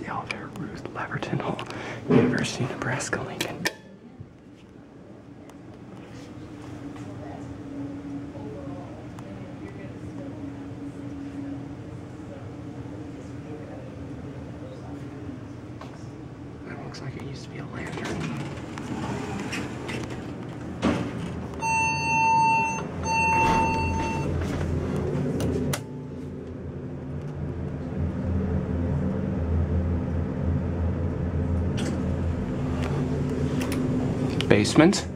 University Hall there, Ruth Leverton Hall, University of Nebraska, Lincoln. That looks like it used to be a lantern. Basement.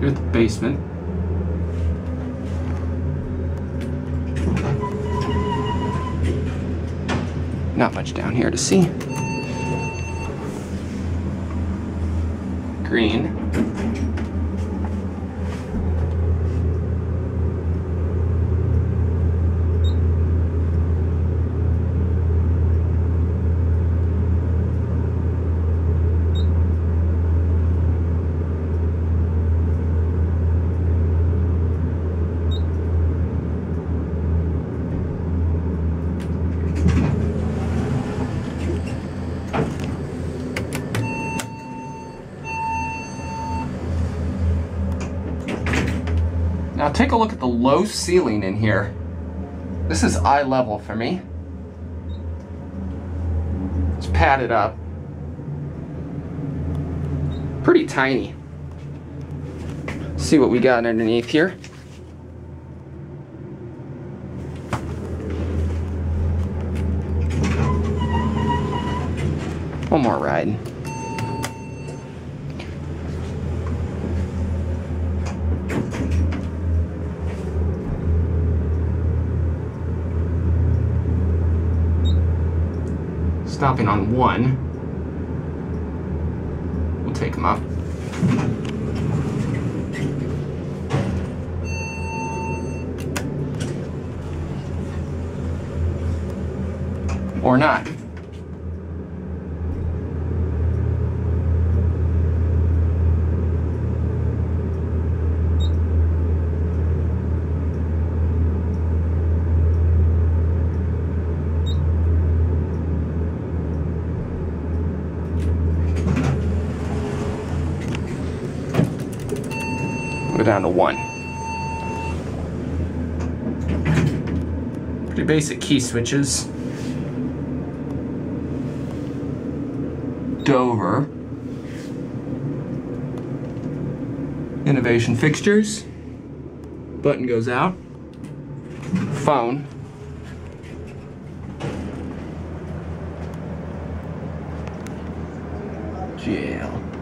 You're at the basement. Not much down here to see. Green. Now take a look at the low ceiling in here. This is eye level for me. It's padded up. Pretty tiny. Let's see what we got underneath here. One more ride. Stopping on one. We'll take them up. Or not. Go down to one. Pretty basic key switches. Dover. Innovation fixtures. Button goes out. Phone. Jail.